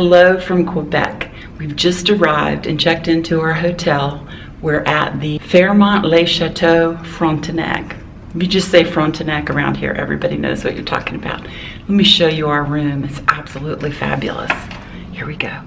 Hello from Quebec. We've just arrived and checked into our hotel. We're at the Fairmont Le Chateau Frontenac. If you just say Frontenac around here, everybody knows what you're talking about. Let me show you our room. It's absolutely fabulous. Here we go.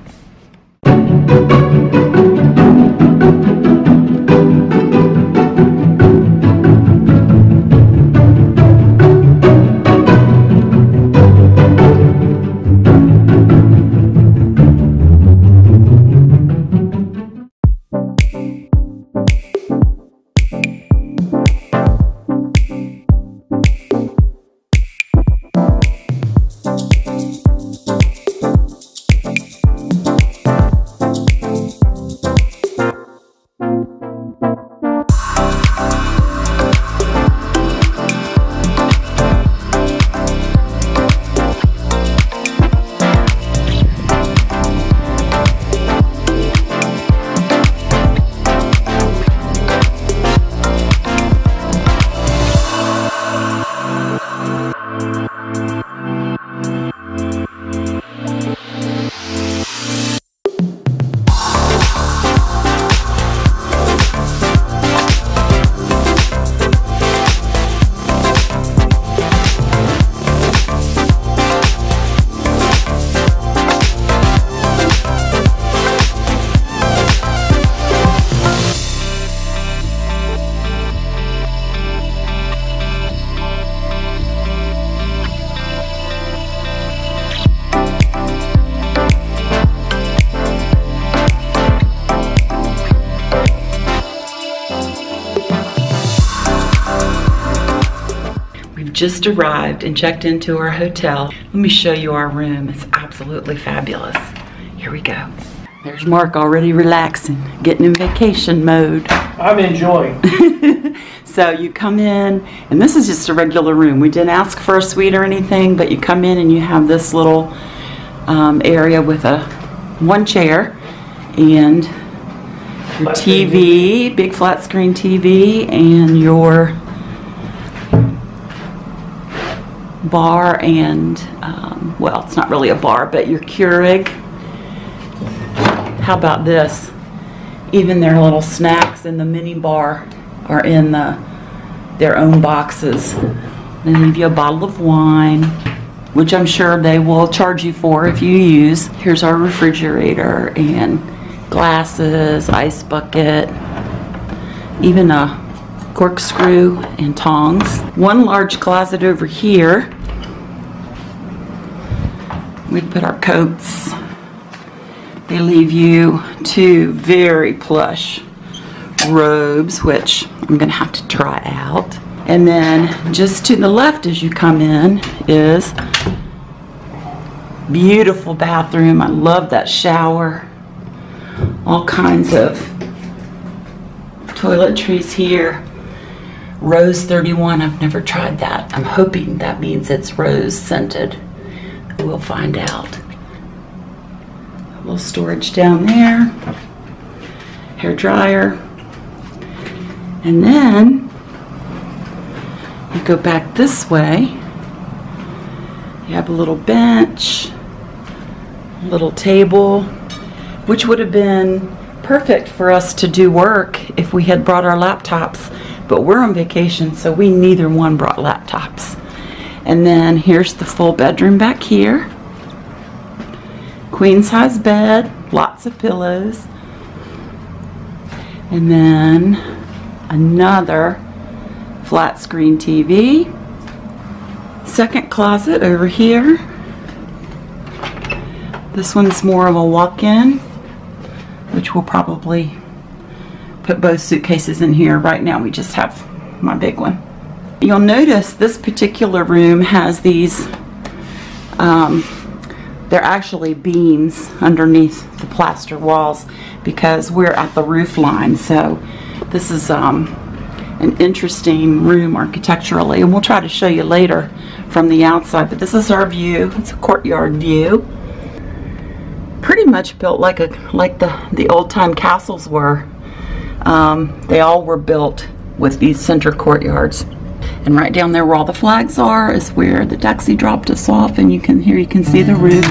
Just arrived and checked into our hotel. Let me show you our room. It's absolutely fabulous. Here we go. There's Mark already relaxing, getting in vacation mode. I'm enjoying. So you come in, and this is just a regular room. We didn't ask for a suite or anything, but you come in and you have this little area with one chair and your TV, big flat screen TV, and your bar and, well, it's not really a bar, but your Keurig. How about this? Even their little snacks in the mini bar are in their own boxes. They leave you a bottle of wine, which I'm sure they will charge you for if you use. Here's our refrigerator and glasses, ice bucket, even a corkscrew and tongs. One large closet over here. We put our coats. They leave you two very plush robes, which I'm gonna have to try out. And then just to the left as you come in is beautiful bathroom. I love that shower. All kinds of toiletries here. Rose 31, I've never tried that. I'm hoping that means it's rose scented. We'll find out. A little storage down there. Hair dryer. And then you go back this way. You have a little bench, a little table, which would have been perfect for us to do work if we had brought our laptops. But we're on vacation, so we neither one brought laptops. And then here's the full bedroom back here. Queen size bed, lots of pillows. And then another flat screen TV. Second closet over here. This one's more of a walk-in, which we'll probably put both suitcases in here. Right now we just have my big one. You'll notice this particular room has these, they're actually beams underneath the plaster walls because we're at the roof line. So this is an interesting room architecturally, and we'll try to show you later from the outside, but this is our view. It's a courtyard view. Pretty much built like the old-time castles were. They all were built with these center courtyards, and right down there where all the flags are is where the taxi dropped us off, and you can see the roof.